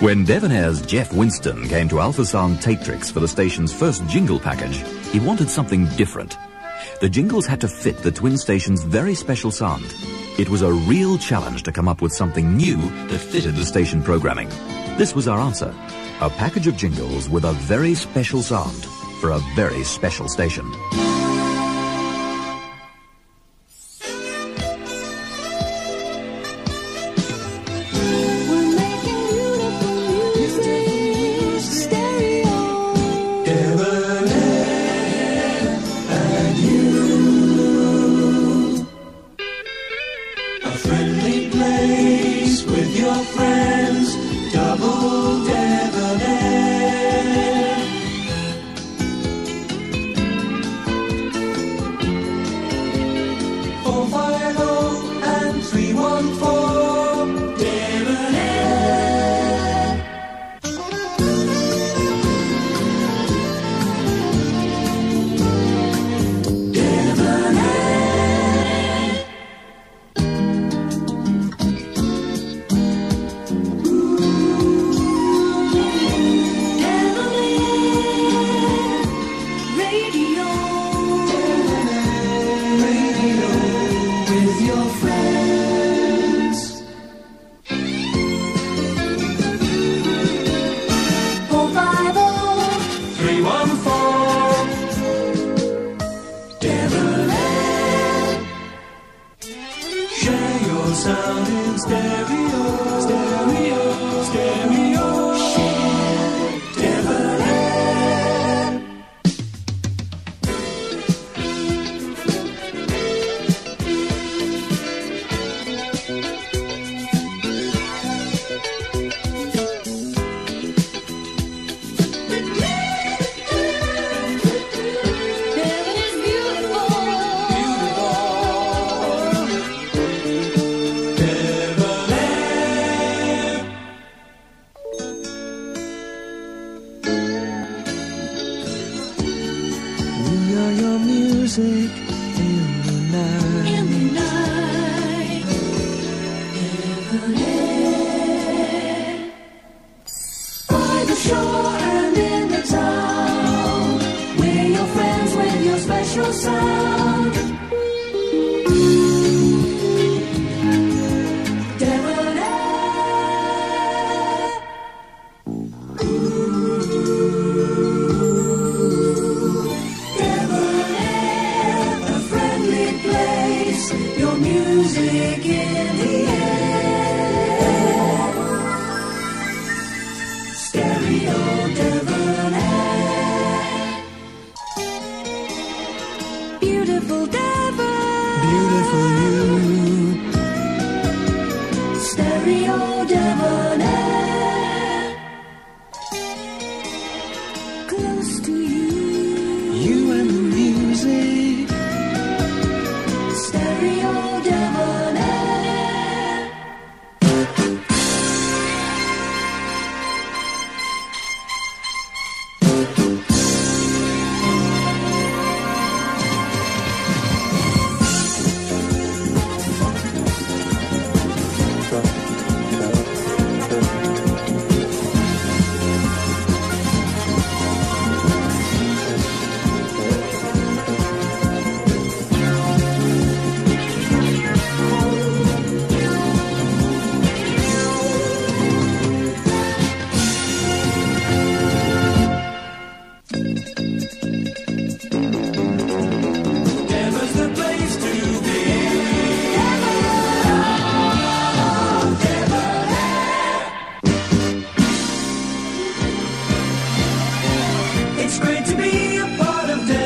When Devonair's Jeff Winston came to Alpha Sound Tatrix for the station's first jingle package, he wanted something different. The jingles had to fit the twin station's very special sound. It was a real challenge to come up with something new that fitted the station programming. This was our answer. A package of jingles with a very special sound for a very special station. With your friends, double Devonair. $450 and $314 Devonair. Sound in stereo, stereo, stereo. Share Devonair. Heaven is beautiful. We are your music in the night. In the night. Devonair. By the shore and in the town, we're your friends with your special sound. Your music in the air. Stereo Devonair. Beautiful Devonair. Beautiful you. Stereo Devonair. Close to you. You and the music. It's great to be a part of Devonair.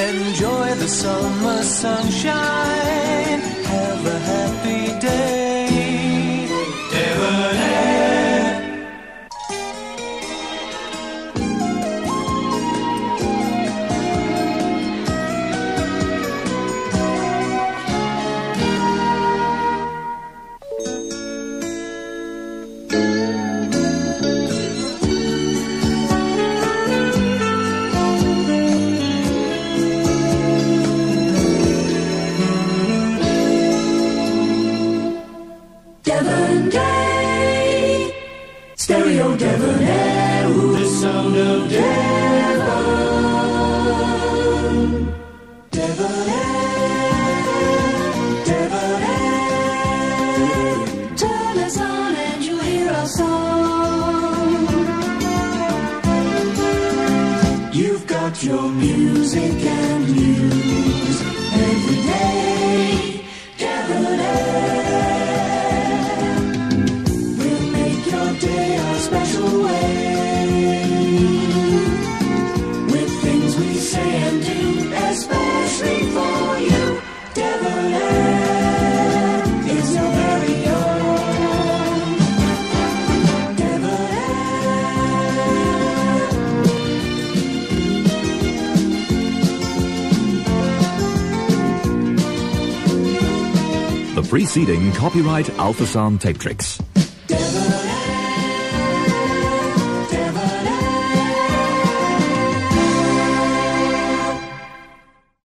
Enjoy the summer sunshine. Have a happy day, Devonair. free seeding, copyright Alpha Sound Tatrix.